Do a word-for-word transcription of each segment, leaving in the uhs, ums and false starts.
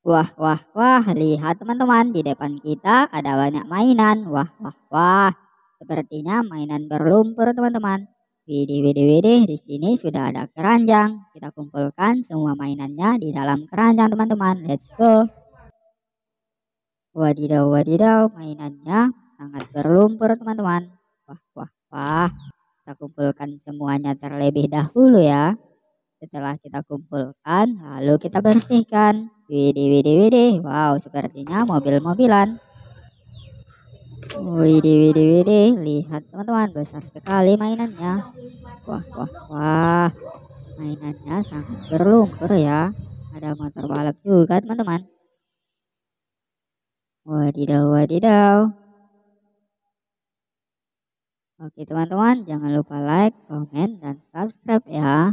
Wah, wah, wah, lihat teman-teman, di depan kita ada banyak mainan. Wah, wah, wah, sepertinya mainan berlumpur teman-teman. Widih, widih, widih, di sini sudah ada keranjang. Kita kumpulkan semua mainannya di dalam keranjang teman-teman. Let's go. Wadidaw, wadidaw, mainannya sangat berlumpur teman-teman. Wah, wah, wah, kita kumpulkan semuanya terlebih dahulu ya. Setelah kita kumpulkan, lalu kita bersihkan. Widih, widih, widih. Wow, sepertinya mobil-mobilan. Widih, widih, widih. Lihat teman-teman, besar sekali mainannya. Wah, wah, wah. Mainannya sangat berlumpur ya. Ada motor balap juga teman-teman. Wadidaw, wadidaw. Oke teman-teman, jangan lupa like, komen, dan subscribe ya.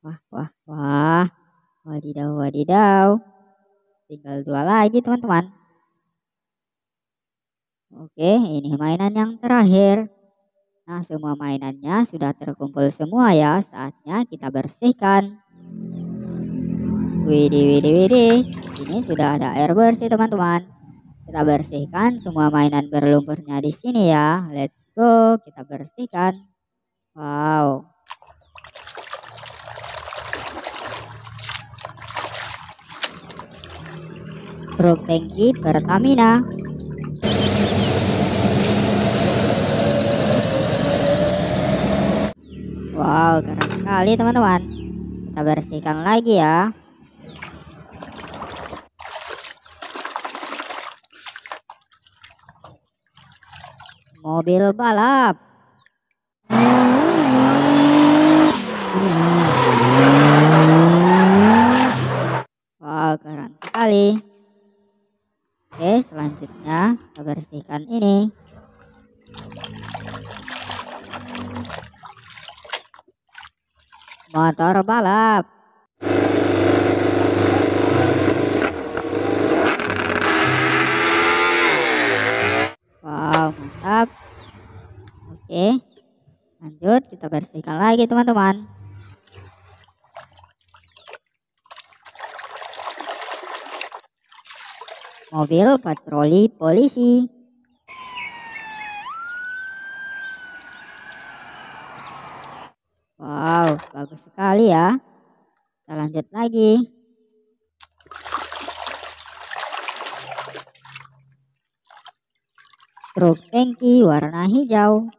Wah, wah, wah. Wadidaw, wadidaw. Tinggal dua lagi teman-teman. Oke, ini mainan yang terakhir. Nah, semua mainannya sudah terkumpul semua ya. Saatnya kita bersihkan. Widih, widih, widih. Ini sudah ada air bersih teman-teman. Kita bersihkan semua mainan berlumpurnya di sini ya. Let's go, kita bersihkan. Wow. Truk tangki Pertamina. Wow, keren sekali teman-teman. Kita bersihkan lagi ya. Mobil balap. Wow, keren sekali. Oke, selanjutnya kita bersihkan ini. Motor balap. Wow, mantap. Oke, lanjut kita bersihkan lagi teman-teman. Mobil patroli polisi. Wow, bagus sekali ya. Kita lanjut lagi. Truk tangki warna hijau.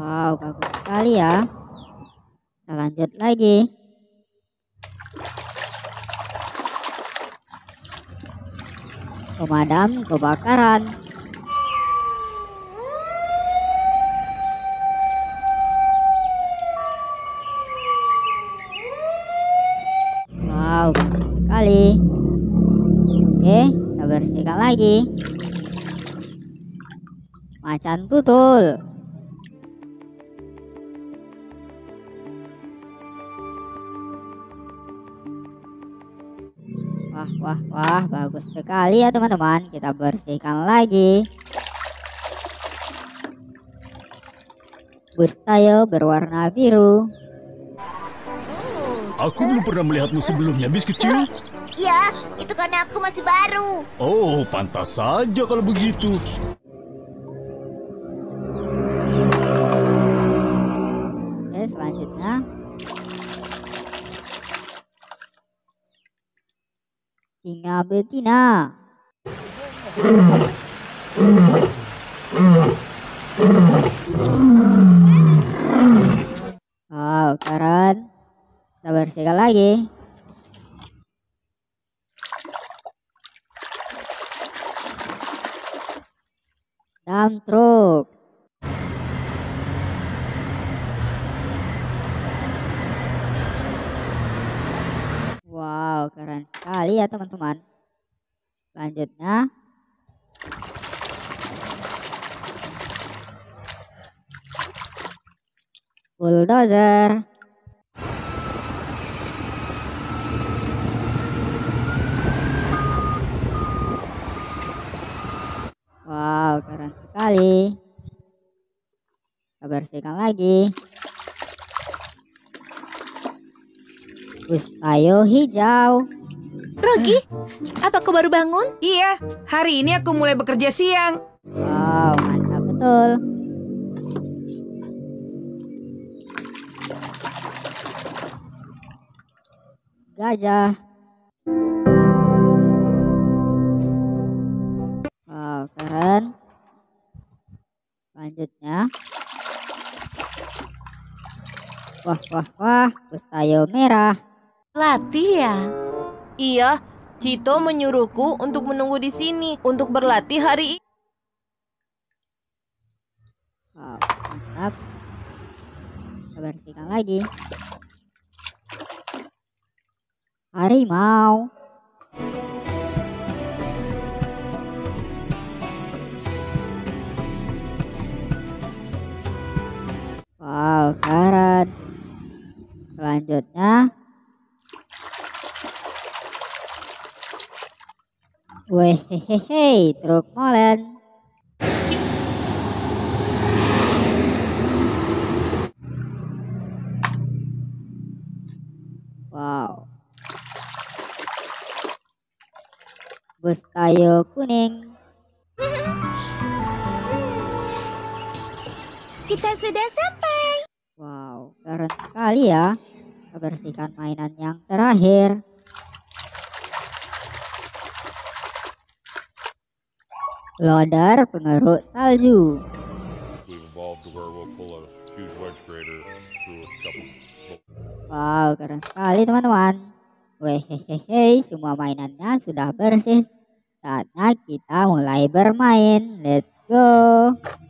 Wow, bagus sekali ya. Kita lanjut lagi. Pemadam kebakaran. Wow, bagus sekali. Oke, kita bersihkan lagi. Macan tutul. Wah, wah, wah, bagus sekali ya teman-teman. Kita bersihkan lagi. Bus Tayo berwarna biru. Aku belum pernah melihatmu sebelumnya, bis kecil. Ya, itu karena aku masih baru. Oh, pantas saja kalau begitu. Oke, selanjutnya. Singa betina. Wow, keren. Kita bersihkan lagi. Dump truck. Wow, keren sekali ya teman-teman. Selanjutnya bulldozer. Wow, Wow, keren sekali. Kita bersihkan lagi. Bus Tayo hijau. Rogi, apa kau baru bangun? Iya, hari ini aku mulai bekerja siang. Wow, mantap betul. Gajah. Wow, keren. Selanjutnya. Wah, wah, wah, bus Tayo merah. Latih ya? Iya, Cito menyuruhku untuk menunggu di sini untuk berlatih hari ini. Wow, mantap. Kita bersihkan lagi. Harimau. Wow, karat. Selanjutnya wehehehe, truk molen. Wow, bus Tayo kuning. Kita sudah sampai. Wow, keren sekali ya. Kita bersihkan mainan yang terakhir. Loader pengeruk salju. Wow, keren sekali teman-teman. Wehehehe, semua mainannya sudah bersih. Saatnya kita mulai bermain. Let's go.